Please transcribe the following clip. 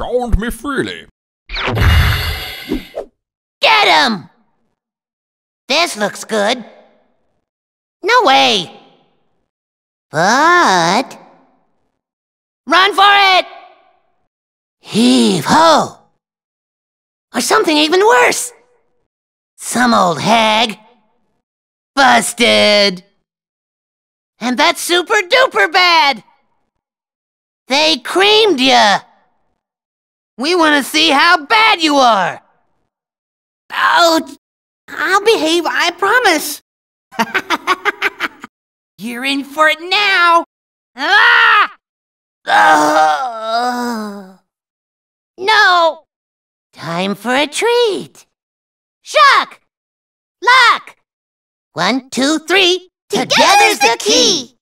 sound me freely. Get him! This looks good. No way. But... run for it! Heave-ho! Or something even worse! Some old hag. Busted! And that's super-duper bad! They creamed ya! We want to see how bad you are! Oh, I'll behave, I promise! You're in for it now! Ah! No! Time for a treat! Shock! Lock! 1, 2, 3, together's the key!